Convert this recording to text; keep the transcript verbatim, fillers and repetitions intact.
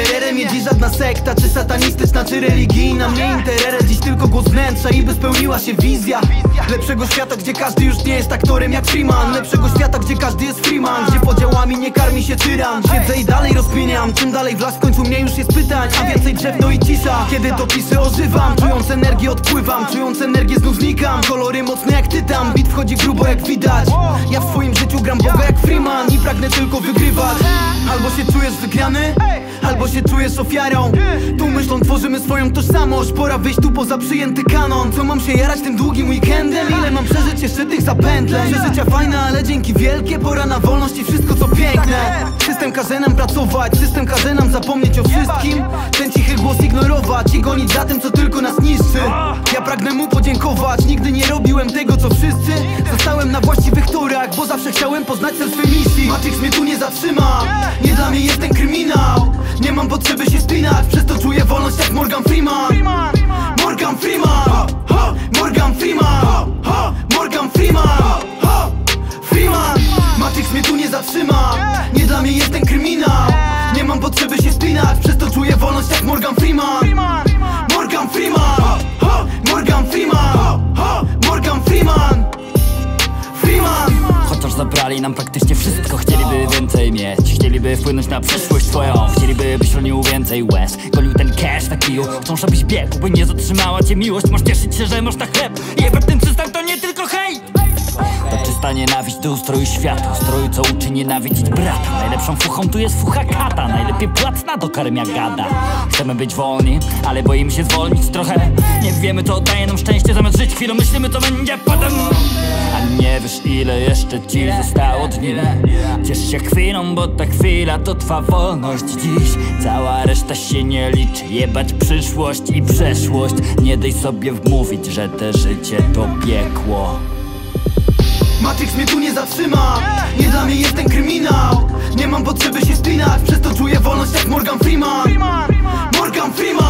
intererem jedzie żadna sekta, czy satanistyczna, czy religijna. Mnie interere dziś tylko głos wnętrza i by spełniła się wizja lepszego świata, gdzie każdy już nie jest aktorem jak Freeman. Lepszego świata, gdzie każdy jest Freeman, gdzie podziałami nie karmi się tyran. Siedzę i dalej rozkminiam, czym dalej w las, w końcu mnie już jest pytań, a więcej drzew, no i cisza. Kiedy to piszę, ożywam, czując energię odpływam, czując energię znów znikam. Kolory mocne jak tytan, bit wchodzi grubo jak widać. Ja w swoim życiu gram Boga jak Freeman i pragnę tylko wygrywać. Albo się czujesz wygrany, albo się czujesz ofiarą. Tu myślą tworzymy swoją tożsamość, pora wyjść tu poza przyjęty kanon. Co mam się jarać tym długim weekendem? Ile mam przeżyć jeszcze tych zapętleń? Przeżycia fajne, ale dzięki wielkie, pora na wolność i wszystko co piękne. System każe nam pracować, system każe nam zapomnieć o wszystkim. Ten cichy głos ignorować i gonić za tym, co tylko nas niszczy. Ja pragnę mu podziękować, nigdy nie robiłem tego co wszyscy. Zostałem na właściwych torach, bo zawsze chciałem poznać cel swej misji. Matrix mnie tu nie zatrzyma, nie dla mnie jest ten kryminał. Nie mam potrzeby się spinać, przez to czuję wolność jak Morgan Freeman. Morgan Freeman, ho, ho, Morgan Freeman, ho, ho, Morgan Freeman, ho, ho, Freeman. Matrix mnie tu nie zatrzyma, nie dla mnie jest ten kryminał. Nie mam potrzeby się spinać, przez to czuję wolność jak Morgan Freeman. Morgan Freeman, ho, ho, Morgan Freeman, ho, ho, Morgan Freeman, Freeman. Chociaż zabrali nam praktycznie wszystko, chcieliby więcej mieć, chcieliby wpłynąć na przyszłość swoją, chcieliby byś ronił więcej łez, golił ten cash na kiju, wciąż abyś biegł, by nie zatrzymała cię miłość. Masz cieszyć się, że masz na chleb, jebać ten przystan to nie tylko hejt. To czysta nienawiść do ustroju świata, ustroju co uczy nienawidzić brata. Najlepszą fuchą tu jest fucha kata, najlepiej płatna do karmia gada. Chcemy być wolni, ale boimy się zwolnić trochę. Nie wiemy co daje nam szczęście, zamiast żyć chwilą myślimy co będzie potem. A nie wiesz ile jeszcze ci zostało dni. Ciesz się chwilą, bo ta chwila to twa wolność dziś. Cała reszta się nie liczy, jebać przyszłość i przeszłość. Nie daj sobie wmówić, że te życie to piekło. Matrix mnie tu nie zatrzyma, nie dla mnie jest ten kryminał. Nie mam potrzeby się spinać, przez to czuję wolność jak Morgan Freeman. Morgan Freeman.